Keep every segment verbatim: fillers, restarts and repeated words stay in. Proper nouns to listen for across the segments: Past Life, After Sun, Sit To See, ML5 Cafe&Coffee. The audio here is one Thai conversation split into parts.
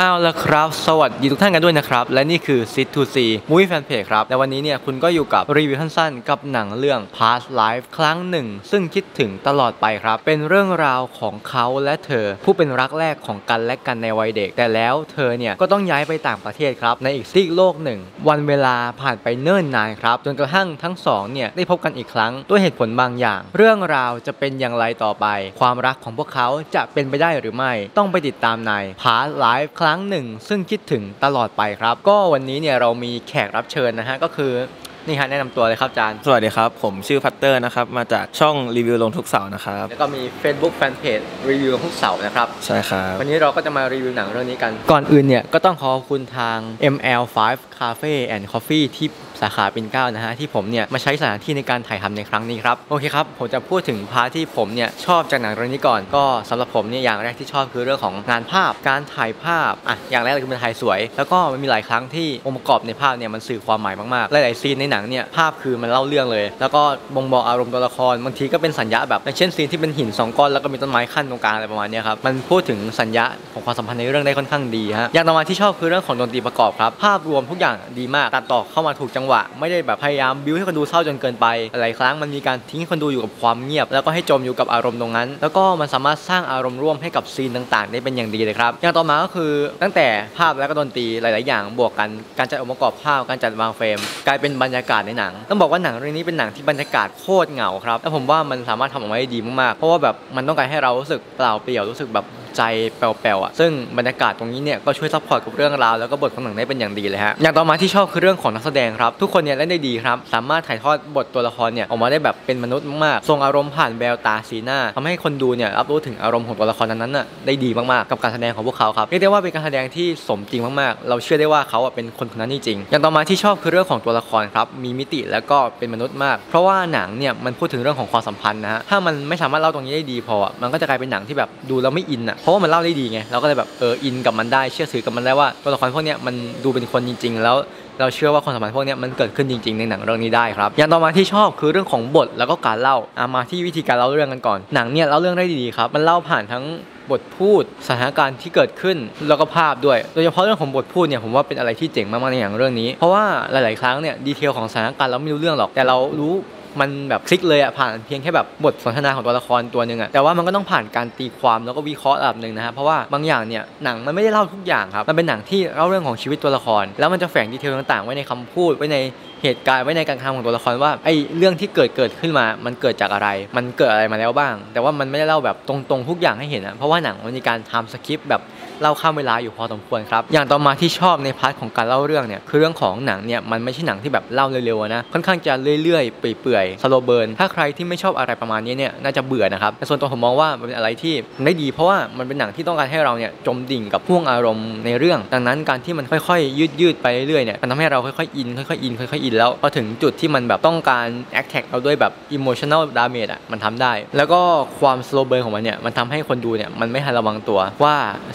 เอาละครับสวัสดีทุกท่านกันด้วยนะครับและนี่คือ SitToSee มูวี่แฟนเพจครับและวันนี้เนี่ยคุณก็อยู่กับรีวิวสั้นๆกับหนังเรื่อง Past Life ครั้งหนึ่งซึ่งคิดถึงตลอดไปครับเป็นเรื่องราวของเขาและเธอผู้เป็นรักแรกของกันและกันในวัยเด็กแต่แล้วเธอเนี่ยก็ต้องย้ายไปต่างประเทศครับในอีกซีกโลกหนึ่งวันเวลาผ่านไปเนิ่นนานครับจนกระทั่งทั้งสองเนี่ยได้พบกันอีกครั้งด้วยเหตุผลบางอย่างเรื่องราวจะเป็นอย่างไรต่อไปความรักของพวกเขาจะเป็นไปได้หรือไม่ต้องไปติดตามใน Past Life ครั้งหนึ่งซึ่งคิดถึงตลอดไปครับก็วันนี้เนี่ยเรามีแขกรับเชิญนะฮะก็คือนี่ฮะแนะนำตัวเลยครับอาจารย์สวัสดีครับผมชื่อพัตเตอร์นะครับมาจากช่องรีวิวลงทุกเสาร์นะครับแล้วก็มี Facebook Fanpage รีวิวลงทุกเสาร์นะครับใช่ครับวันนี้เราก็จะมารีวิวหนังเรื่องนี้กันก่อนอื่นเนี่ยก็ต้องขอบคุณทาง เอ็ม แอล ไฟว์ Cafe and Coffee ที่สาขาปิ่นเกล้านะฮะที่ผมเนี่ยมาใช้สถานที่ในการถ่ายทำในครั้งนี้ครับโอเคครับผมจะพูดถึงพาร์ทที่ผมเนี่ยชอบจากหนังเรื่องนี้ก่อนก็สำหรับผมเนี่ยอย่างแรกที่ชอบคือเรื่องของงานภาพการถ่ายภาพอ่ะอย่างแรกคือมันถ่ายสวยแล้วก็มันมีหลายครั้งที่องค์ประกอบในภาพเนี่ยมันสื่อความหมายมากๆหลายๆซีนในหนังเนี่ยภาพคือมันเล่าเรื่องเลยแล้วก็บ่งบอกอารมณ์ตัวละครบางทีก็เป็นสัญญาแบบอย่างเช่นซีนที่เป็นหินสองก้อนแล้วก็มีต้นไม้ขั้นตรงกลางอะไรประมาณนี้ครับมันพูดถึงสัญญาของความสัมพันธ์ในเรื่องได้ค่อนข้างดีฮะอย่างต่อมาที่ชอบคือเรื่องของดนตรีประกอบครับภาพรวมทุกอย่างดีมากตัดต่อเข้ามาถูกจังหวะไม่ได้แบบพยายามบิ้วให้คนดูเศร้าจนเกินไปหลายครั้งมันมีการทิ้งคนดูอยู่กับความเงียบแล้วก็ให้จมอยู่กับอารมณ์ตรงนั้นแล้วก็มันสามารถสร้างอารมณ์ร่วมให้กับซีนต่างๆได้เป็นอย่างดีเลยครับอย่างต่อมาก็คือตั้งแต่ภาพและก็ดนตรีหลายๆอย่างบวกกันการจัดองค์ประกอบภาพการจัดวางเฟรมกลายเป็นบรรยากาศในหนังต้องบอกว่าหนังเรื่องนี้เป็นหนังที่บรรยากาศโคตรเหงาครับแล้วผมว่ามันสามารถทำออกมาได้ดีมากๆเพราะว่าแบบมันต้องการให้เรารู้สึกเปล่าเปลี่ยวรู้สึกแบบใจแป๋วๆอ่ะซึ่งบรรยากาศตรงนี้เนี่ยก็ช่วยซัพพอร์ตกับเรื่องราวแล้วก็บทของหนังได้เป็นอย่างดีเลยฮะอย่างต่อมาที่ชอบคือเรื่องของนักแสดงครับทุกคนเนี่ยเล่นได้ดีครับสามารถถ่ายทอดบทตัวละครเนี่ยออกมาได้แบบเป็นมนุษย์มากๆทรงอารมณ์ผ่านแววตาสีหน้าทำให้คนดูเนี่ยรับรู้ถึงอารมณ์ของตัวละครนั้นๆน่ะได้ดีมากๆกับการแสดงของพวกเขาครับเรียกได้ว่าเป็นการแสดงที่สมจริงมากๆเราเชื่อได้ว่าเขาอ่ะเป็นคนคนนั้นจริงๆอย่างต่อมาที่ชอบคือเรื่องของตัวละครครับมีมิติแล้วก็เป็นมนุษย์มากเพราะว่าหนังเนี่ยมันพูดถึงเรื่องของความสัมพันธ์นะฮะถ้ามันไม่สามารถเล่าตรงนี้ได้ดีพอมันก็จะกลายเป็นหนังที่แบบดูแล้วไม่อินเพราะว่ามันเล่าได้ดีไงเราก็เลยแบบเอออินกับมันได้เชื่อถือกับมันได้ว่าตัวละครพวกนี้มันดูเป็นคนจริงๆแล้วเราเชื่อว่าความสัมพันธ์พวกนี้มันเกิดขึ้นจริงๆในหนังเรื่องนี้ได้ครับอย่างต่อมาที่ชอบคือเรื่องของบทแล้วก็การเล่าเอามาที่วิธีการเล่าเรื่องกันก่อนหนังเนี่ยเล่าเรื่องได้ดีครับมันเล่าผ่านทั้งบทพูดสถานการณ์ที่เกิดขึ้นแล้วก็ภาพด้วยโดยเฉพาะเรื่องของบทพูดเนี่ยผมว่าเป็นอะไรที่เจ๋งมากๆในหนังเรื่องนี้เพราะว่าหลายๆครั้งเนี่ยดีเทลของสถานการณ์เราไม่รู้เรื่องหรอกแต่เรารู้มันแบบคลิกเลยอะผ่านเพียงแค่แบบบทสนทนาของตัวละครตัวหนึ่งอะแต่ว่ามันก็ต้องผ่านการตีความแล้วก็วิเคราะห์ระดับหนึ่งนะฮะเพราะว่าบางอย่างเนี่ยหนังมันไม่ได้เล่าทุกอย่างครับมันเป็นหนังที่เล่าเรื่องของชีวิตตัวละครแล้วมันจะแฝงดีเทลต่างๆไว้ในคำพูดไว้ในเหตุการณ์ไว้ในการทำของตัวละครว่าไอ้เรื่องที่เกิดเกิดขึ้นมามันเกิดจากอะไรมันเกิดอะไรมาแล้วบ้างแต่ว่ามันไม่ได้เล่าแบบตรงๆทุกอย่างให้เห็นอะเพราะว่าหนังมันมีการทำสคริปต์แบบเล่าข้ามเวลาอยู่พอสมควรครับอย่างต่อมาที่ชอบในพาร์ทของการเล่าเรื่องเนี่ยคือเรื่องของหนังเนี่ยมันไม่ใช่หนังที่แบบเล่าเร็วๆนะค่อนข้างจะเรื่อยๆเปื่อยๆสโลว์เบิร์นถ้าใครที่ไม่ชอบอะไรประมาณนี้เนี่ยน่าจะเบื่อนะครับแต่ส่วนตัวผมมองว่ามันเป็นอะไรที่ได้ดีเพราะว่ามันเป็นหนังที่ต้องการให้เราเนี่ยจมดิ่งกับพ่วงอารมณ์ในเรื่องดังนั้นการที่มันค่อยๆยืดๆไปเรื่อยๆเนี่ยมันทำให้เราค่อยๆอินค่อยๆอินค่อยๆอินแล้วพอถึงจุดที่มันแบบต้องการแอคแท็กเราด้วยแบบอิโมชันแนลดาเมจอ่ะมันทำได้แล้วก็ความสโลว์เบิร์นของมันเนี่ยมันทำให้คนดูเนี่ยมันไม่ทันระวังตัวว่า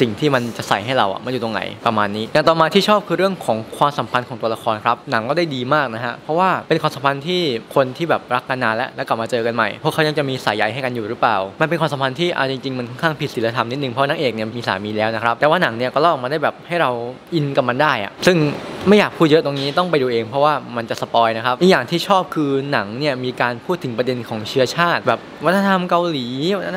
สิ่งที่มันจะใส่ให้เราอ่ะมันอยู่ตรงไหนประมาณนี้อย่างต่อมาที่ชอบคือเรื่องของความสัมพันธ์ของตัวละครครับหนังก็ได้ดีมากนะฮะเพราะว่าเป็นความสัมพันธ์ที่คนที่แบบรักกันนานแล้วแล้วกลับมาเจอกันใหม่พวกเขายังจะมีสายใยให้กันอยู่หรือเปล่ามันเป็นความสัมพันธ์ที่เอาจริงๆมันค่อนข้างผิดศีลธรรมนิดนึงเพราะนางเอกเนี่ยมีสามีแล้วนะครับแต่ว่าหนังเนี่ยก็เล่าออกมาได้แบบให้เราอินกับมันได้อ่ะซึ่งไม่อยากพูดเยอะตรงนี้ต้องไปดูเองเพราะว่ามันจะสปอยนะครับอีกอย่างที่ชอบคือหนังเนี่ยมีการพูดถึงประเด็นของเชื้อชาติแบบวัฒนธรรมเกาหลี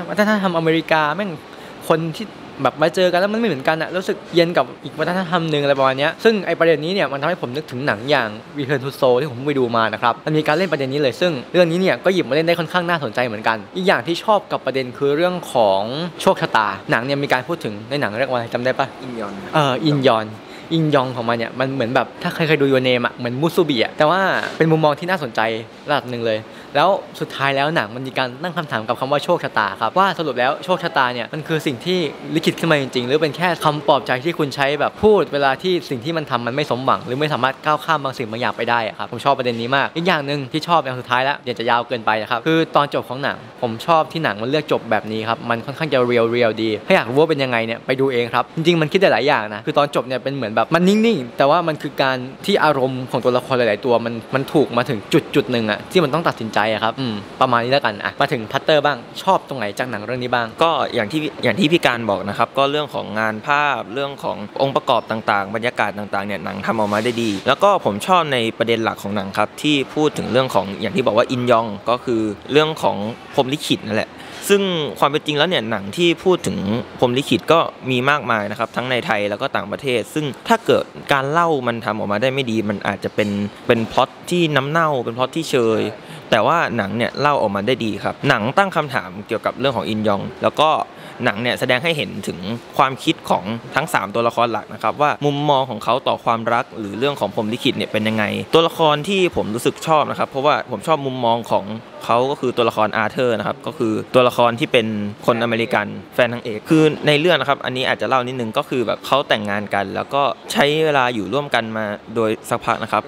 วัฒนธรรมอเมริกาแม่งคนที่แบบมาเจอกันแล้วมันไม่เหมือนกันอะรู้สึกเย็นกับอีกวัฒนธรรมหนึ่งอะไรประมาณนี้ซึ่งไอประเด็นนี้เนี่ยมันทำให้ผมนึกถึงหนังอย่าง Return to Seoul ที่ผมไปดูมานะครับมันมีการเล่นประเด็นนี้เลยซึ่งเรื่องนี้เนี่ยก็หยิบมาเล่นได้ค่อนข้างน่าสนใจเหมือนกันอีกอย่างที่ชอบกับประเด็นคือเรื่องของโชคชะตาหนังเนี่ยมีการพูดถึงในหนังเรื่องอะไรจำได้ปะอินยอนเอออินยอนอินยองของมันเนี่ยมันเหมือนแบบถ้าใครเคยดูยูเนมอ่ะเหมือนมุสุบิอ่ะแต่ว่าเป็นมุมมองที่น่าสนใจระดับหนึ่งเลยแล้วสุดท้ายแล้วหนังมันมีการตั้งคำถามกับคำว่าโชคชะตาครับว่าสรุปแล้วโชคชะตาเนี่ยมันคือสิ่งที่ลิขิตขึ้นมาจริงๆหรือเป็นแค่คำปลอบใจที่คุณใช้แบบพูดเวลาที่สิ่งที่มันทำมันไม่สมหวังหรือไม่สามารถก้าวข้ามบางสิ่งบางอย่างไปได้ครับผมชอบประเด็นนี้มากอีกอย่างหนึ่งที่ชอบอย่างสุดท้ายแล้วเดี๋ยวจะยาวเกินไปนะครับคือตอนจบของหนังผมชอบที่หนังมันเลือกจบแบบนี้ครับมันค่อนข้างจะเรียลๆดีถ้าอยากรู้ว่าเป็นยังไงเนี่ยไปดูเองครับจริงๆมันคิดได้หลายอย่างนะคือตอนจบเนี่ยเป็นเหมือน แบบมันนิ่งๆแต่ว่ามันคือการที่อารมณ์ของตัวละครหลายๆตัวมันมันถูกมาถึงจุดจุดหนึ่งอะที่มันต้องตัดสินใจอะครับประมาณนี้แล้วกันอะมาถึงพัตเตอร์บ้างชอบตรงไหนจากหนังเรื่องนี้บ้างก็อย่างที่อย่างที่พี่การบอกนะครับก็เรื่องของงานภาพเรื่องขององค์ประกอบต่างๆบรรยากาศต่างๆเนี่ยหนังทำออกมาได้ดีแล้วก็ผมชอบในประเด็นหลักของหนังครับที่พูดถึงเรื่องของอย่างที่บอกว่าอินยองก็คือเรื่องของพรหมลิขิตนั่นแหละซึ่งความเป็นจริงแล้วเนี่ยหนังที่พูดถึงพรหมลิขิตก็มีมากมายนะครับทั้งในไทยแล้วก็ต่างประเทศซึ่งถ้าเกิดการเล่ามันทำออกมาได้ไม่ดีมันอาจจะเป็นเป็นพล็อตที่น้ำเน่าเป็นพล็อตที่เชยแต่ว่าหนังเนี่ยเล่าออกมาได้ดีครับหนังตั้งคำถามเกี่ยวกับเรื่องของอินยองแล้วก็หนังเนี่ยแสดงให้เห็นถึงความคิดของทั้งสามตัวละครหลักนะครับว่ามุมมองของเขาต่อความรักหรือเรื่องของพรหมลิขิตเนี่ยเป็นยังไงตัวละครที่ผมรู้สึกชอบนะครับเพราะว่าผมชอบมุมมองของเขาก็คือตัวละครอาร์เธอร์นะครับก็คือตัวละครที่เป็นคนอเมริกันแฟนนางเอกคือในเรื่องนะครับอันนี้อาจจะเล่านิดนึงก็คือแบบเขาแต่งงานกันแล้วก็ใช้เวลาอยู่ร่วมกันมาโดยสักพักนะครับ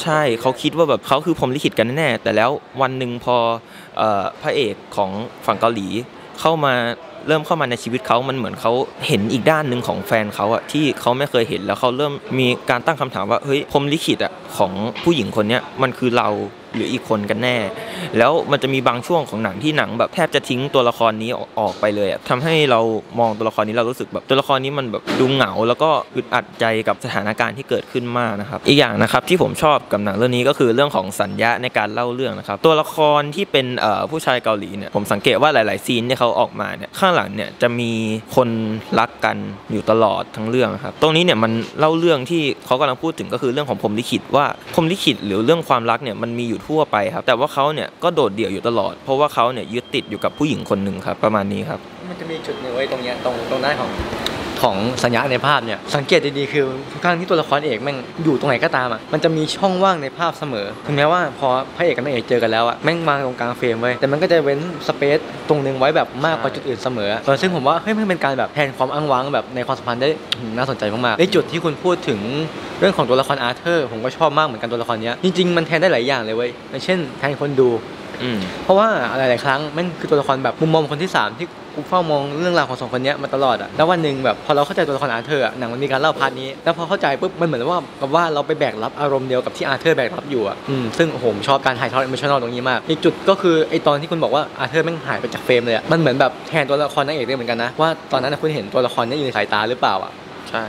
ใช่เขาคิดว่าแบบเขาคือพรหมลิขิตกันแน่แต่แล้ววันหนึ่งพอพระเอกของฝั่งเกาหลีเข้ามาเริ่มเข้ามาในชีวิตเขามันเหมือนเขาเห็นอีกด้านหนึ่งของแฟนเขาอะที่เขาไม่เคยเห็นแล้วเขาเริ่มมีการตั้งคำถามว่าเฮ้ยพรหมลิขิตอะของผู้หญิงคนเนี้ยมันคือเราหรืออีกคนกันแน่แล้วมันจะมีบางช่วงของหนังที่หนังแบบแทบจะทิ้งตัวละครนี้ออกไปเลยอะทำให้เรามองตัวละครนี้เรารู้สึกแบบตัวละครนี้มันแบบดูเหงาแล้วก็อึดอัดใจกับสถานการณ์ที่เกิดขึ้นมากนะครับอีกอย่างนะครับที่ผมชอบกับหนังเรื่องนี้ก็คือเรื่องของสัญญาในการเล่าเรื่องนะครับตัวละครที่เป็นผู้ชายเกาหลีเนี่ยผมสังเกตว่าหลายๆซีนที่เขาออกมาเนี่ยข้างหลังเนี่ยจะมีคนรักกันอยู่ตลอดทั้งเรื่องครับตรงนี้เนี่ยมันเล่าเรื่องที่เขากำลังพูดถึงก็คือเรื่องของพรหมลิขิตว่าพรหมลิขิตหรือเรื่องความรักเนี่ยมันมีอยู่ทั่วไปครับแต่ว่าเขาเนี่ยก็โดดเดี่ยวอยู่ตลอดเพราะว่าเขาเนี่ยยึดติดอยู่กับผู้หญิงคนหนึ่งครับประมาณนี้ครับมันจะมีจุดหนึ่งไว้ตรงเนี้ยตรงตรงหน้าของของสัญญาในภาพเนี่ยสังเกตดีๆคือทุกครั้งที่ตัวละครเอกแม่งอยู่ตรงไหนก็ตามอ่ะมันจะมีช่องว่างในภาพเสมอถึงแม้ว่าพอพระเอกกับนางเอกเจอกันแล้วอ่ะแม่งมาตรงกลางเฟรมไว้แต่มันก็จะเว้นสเปซตรงนึงไว้แบบมากกว่าจุดอื่นเสมอซึ่งผมว่าเฮ้ยมันเป็นการแบบแทนความอ้างว้างแบบในความสัมพันธ์ได้น่าสนใจมากๆในจุดที่คุณพูดถึงเรื่องของตัวละครอาร์เธอร์ผมก็ชอบมากเหมือนกันตัวละครนี้จริงๆมันแทนได้หลายอย่างเลยเว้ยเช่นแทนคนดูเพราะว่าหลายๆครั้งมันคือตัวละครแบบมุมมองคนที่สามที่กูเฝ้ามองเรื่องราวของสองคนนี้มาตลอดอ่ะแล้ววันหนึ่งแบบพอเราเข้าใจตัวละครอาร์เธอร์หนังมันมีการเล่าพาร์ทนี้แล้วพอเข้าใจปุ๊บมันเหมือนว่ากับว่าเราไปแบกรับอารมณ์เดียวกับที่อาร์เธอร์แบกรับอยู่อ่ะซึ่งผมชอบการถ่ายทอดอิมเมอร์ชันแนลตรงนี้มากอีกจุดก็คือไอตอนที่คุณบอกว่าอาร์เธอร์แม่งหายไปจากเฟรมเลยอ่ะมันเหมือนแบบแทนตัวละครนางเอกได้เหมือนกันนะว่าตอนนั้นคุณเห็นตัวละครนี้อยู่ในสายตาหรือเปล่าอ่ะใช่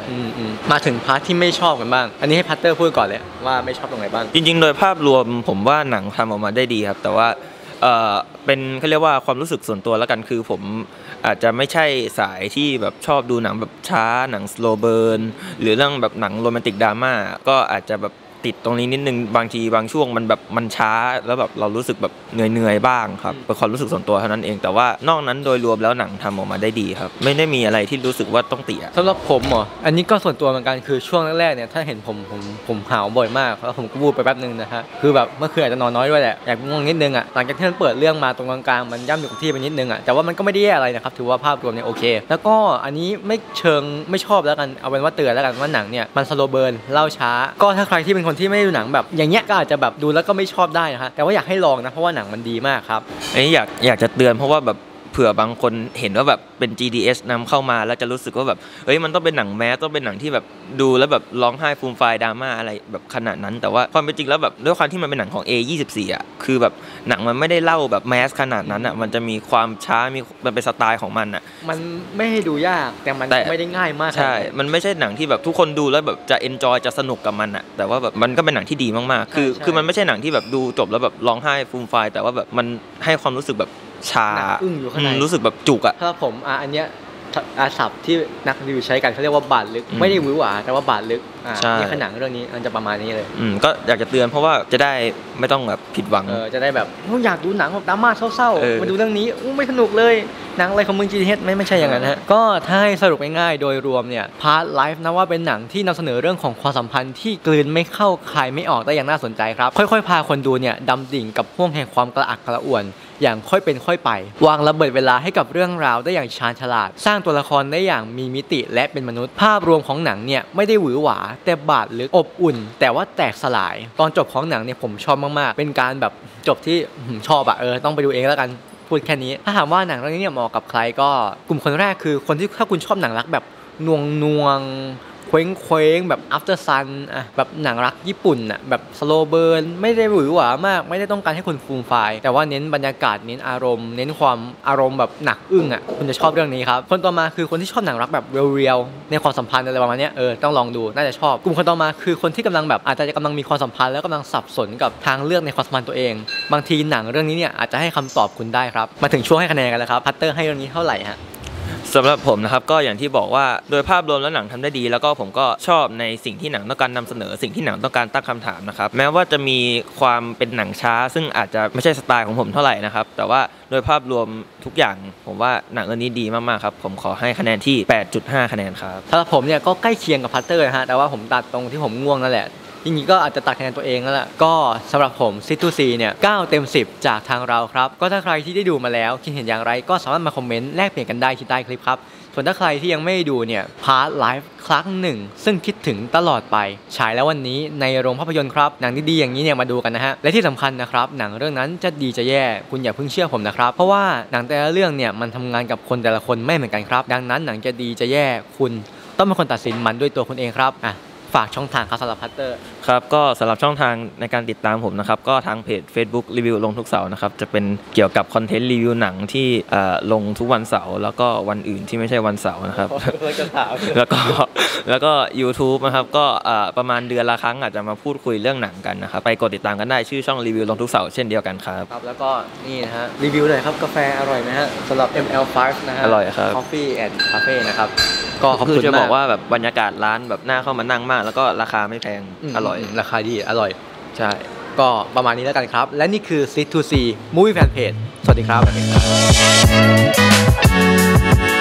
มาถึงพาร์ทที่ไม่ชอบกันบ้างอันนี้ให้พัตเตอร์พูดก่อนเลยว่าไม่ชอบตรงไหนบ้างจริงๆโดยภาพรวมผมว่าหนังทำออกมาได้ดีครับแต่ว่าเอ่อเป็นเขาเรียกว่าความรู้สึกส่วนตัวแล้วกันคือผมอาจจะไม่ใช่สายที่แบบชอบดูหนังแบบช้าหนังสโลเบิร์นหรือเรื่องแบบหนังโรแมนติกดราม่าก็อาจจะแบบติดตรงนี้นิดนึงบางทีบางช่วงมันแบบมันช้าแล้วแบบเรารู้สึกแบบเหนื่อยๆบ้างครับเป็นความรู้สึกส่วนตัวเท่านั้นเองแต่ว่านอกนั้นโดยรวมแล้วหนังทำออกมาได้ดีครับไม่ได้มีอะไรที่รู้สึกว่าต้องติสำหรับผมเหรออันนี้ก็ส่วนตัวเหมือนกันคือช่วงแรกๆเนี่ยถ้าเห็นผมผมผมหาวบ่อยมากแล้วผมก็วูบไปแป๊บนึงนะฮะคือแบบเมื่อคืนอาจจะนอนน้อยด้วยแหละอยากง่วงนิดนึงอ่ะหลังจากที่มันเปิดเรื่องมาตรงกลางๆมันย่ำอยู่กับที่ไปนิดนึงอ่ะแต่ว่ามันก็ไม่ได้แย่อะไรนะครับถือว่าภาพรวมเนี่ยโอเคแล้วก็อันนี้ไม่เชิงไม่ชอบแล้วกันเอาเป็นว่าเตือนแล้วกันว่าหนังเนี่ยมันสโลว์เบิร์นเล่าช้าก็ถ้าใครที่เป็นที่ไม่ดูหนังแบบอย่างเงี้ยก็อาจจะแบบดูแล้วก็ไม่ชอบได้นะฮะแต่ว่าอยากให้ลองนะเพราะว่าหนังมันดีมากครับอันนี้อยากอยากจะเตือนเพราะว่าแบบเผื่อบางคนเห็นว่าแบบเป็น จี ดี เอช นำเข้ามาแล้วจะรู้สึกว่าแบบเฮ้ยมันต้องเป็นหนังแมสต้องเป็นหนังที่แบบดูแล้วแบบร้องไห้ฟูมฟายดราม่าอะไรแบบขนาดนั้นแต่ว่าความเป็นจริงแล้วแบบด้วยความที่มันเป็นหนังของ เอ ยี่สิบสี่ อ่ะคือแบบหนังมันไม่ได้เล่าแบบแมสขนาดนั้นอ่ะมันจะมีความช้ามีมันเป็นสไตล์ของมันอ่ะมันไม่ให้ดูยากแต่มันไม่ได้ง่ายมากใช่มันไม่ใช่หนังที่แบบทุกคนดูแล้วแบบจะเอนจอยจะสนุกกับมันอ่ะแต่ว่าแบบมันก็เป็นหนังที่ดีมากๆคือคือมันไม่ใช่หนังที่แบบดูจบแล้วแบบร้องไห้ฟูมฟายแต่ว่าแบบมันให้ความรู้สึกแบบชาอึ้งอยู่ข้างในรู้สึกแบบจุกอะถ้าผมอ่ะอันเนี้ยอาศัพท์ที่นักรีวิวใช้กันเขาเรียกว่าบาดลึกไม่ได้หวือหวาแต่ว่าบาดลึกในขนังเรื่องนี้มันจะประมาณนี้เลยอืมก็อยากจะเตือนเพราะว่าจะได้ไม่ต้องแบบผิดหวังเออจะได้แบบอยากดูหนังแบบดราม่าเศร้าๆมาดูเรื่องนี้ไม่สนุกเลยหนังอะไรของมึง จี ดี เอช ไม่ไม่ใช่อย่างนั้นฮะก็ถ้าให้สรุปง่ายๆโดยรวมเนี่ย Past Life นะว่าเป็นหนังที่นำเสนอเรื่องของความสัมพันธ์ที่กลืนไม่เข้าคายไม่ออกได้อย่างน่าสนใจครับค่อยๆพาคนดูเนี่ยดำดิ่งกับห่วงแห่งความกระอักกระอ่วนอย่างค่อยเป็นค่อยไปวางระเบิดเวลาให้กับเรื่องราวได้อย่างชาญฉลาดสร้างตัวละครได้อย่างมีมิติและเป็นมนุษย์ภาพรวมของหนังเนี่ยไม่ได้หวือหวาแต่บาดลึกอบอุ่นแต่ว่าแตกสลายตอนจบของหนังเนี่ยผมชอบมากๆเป็นการแบบจบที่ชอบอะเออต้องไปดูเองแล้วกันพูดแค่นี้ถ้าถามว่าหนังเรื่องนี้เนี่ยเหมาะกับใครก็กลุ่มคนแรกคือคนที่ถ้าคุณชอบหนังรักแบบนวงนวง เคว้งเคว้งแบบ After Sun อ่ะแบบหนังรักญี่ปุ่นอ่ะแบบสโลเบิร์นไม่ได้หวือหวามากไม่ได้ต้องการให้คุณฟูมไฟล์แต่ว่าเน้นบรรยากาศเน้นอารมณ์เน้นความอารมณ์แบบหนักอึ้งอ่ะคุณจะชอบเรื่องนี้ครับคนต่อมาคือคนที่ชอบหนังรักแบบเรียวๆในความสัมพันธ์อะไรประมาณนี้เออต้องลองดูน่าจะชอบกลุ่มคนต่อมาคือคนที่กำลังแบบอาจจะกำลังมีความสัมพันธ์แล้วกำลังสับสนกับทางเลือกในความสัมพันธ์ตัวเองบางทีหนังเรื่องนี้เนี่ยอาจจะให้คำตอบคุณได้ครับมาถึงช่วงให้คะแนนกันแล้วครับพัตเตอร์ให้เรื่องนี้เท่าไหร่ฮะสำหรับผมนะครับก็อย่างที่บอกว่าโดยภาพรวมแล้วหนังทำได้ดีแล้วก็ผมก็ชอบในสิ่งที่หนังต้องการนำเสนอสิ่งที่หนังต้องการตั้งคำถามนะครับแม้ว่าจะมีความเป็นหนังช้าซึ่งอาจจะไม่ใช่สไตล์ของผมเท่าไหร่นะครับแต่ว่าโดยภาพรวมทุกอย่างผมว่าหนังเรื่องนี้ดีมากๆครับผมขอให้คะแนนที่ แปดจุดห้า คะแนนครับสำหรับผมเนี่ยก็ใกล้เคียงกับพัตเตอร์นะฮะแต่ว่าผมตัดตรงที่ผมง่วงนั่นแหละจริงๆก็อาจจะตัดคะแนนตัวเองแล้วล่ะก็สำหรับผม SitToSee เนี่ย เก้า เต็ม สิบ จากทางเราครับก็ถ้าใครที่ได้ดูมาแล้วคิดเห็นอย่างไรก็สามารถมาคอมเมนต์แลกเปลี่ยนกันได้ที่ใต้คลิปครับส่วนถ้าใครที่ยังไม่ดูเนี่ย Past Life ครั้งหนึ่งซึ่งคิดถึงตลอดไปฉายแล้ววันนี้ในโรงภาพยนตร์ครับหนังดีๆอย่างนี้เนี่ยมาดูกันนะฮะและที่สำคัญนะครับหนังเรื่องนั้นจะดีจะแย่คุณอย่าเพิ่งเชื่อผมนะครับเพราะว่าหนังแต่ละเรื่องเนี่ยมันทำงานกับคนแต่ละคนไม่เหมือนกันครับดังนั้นหนังจะดีจะแย่คุณต้องเป็นคนตัดสินมันด้วยตัวคุณเองครับอ่ะฝากช่องทางครับสำหรับพัตเตอร์ครับก็สำหรับช่องทางในการติดตามผมนะครับก็ทางเพจ Facebook รีวิวลงทุกเสาร์นะครับจะเป็นเกี่ยวกับคอนเทนต์รีวิวหนังที่ลงทุกวันเสาร์แล้วก็วันอื่นที่ไม่ใช่วันเสาร์นะครับแล้วก็แล้วก็ YouTube นะครับก็ประมาณเดือนละครั้งอาจจะมาพูดคุยเรื่องหนังกันนะครับไปกดติดตามกันได้ชื่อช่องรีวิวลงทุกเสาร์เช่นเดียวกันครับครับแล้วก็นี่นะฮะรีวิวเลยครับกาแฟอร่อยไหมฮะสำหรับ เอ็ม แอล ไฟว์ นะฮะอร่อยครับ Coffee and Cafe นะครับก็คือจะบอกว่าแบบบรรยากาศร้านแบบน่าเข้ามานั่งมากแล้วก็ราคาไม่แพงอร่อยราคาดีอร่อยใช่ก็ประมาณนี้แล้วกันครับและนี่คือ SitToSee Movie Fan Page สวัสดีครับ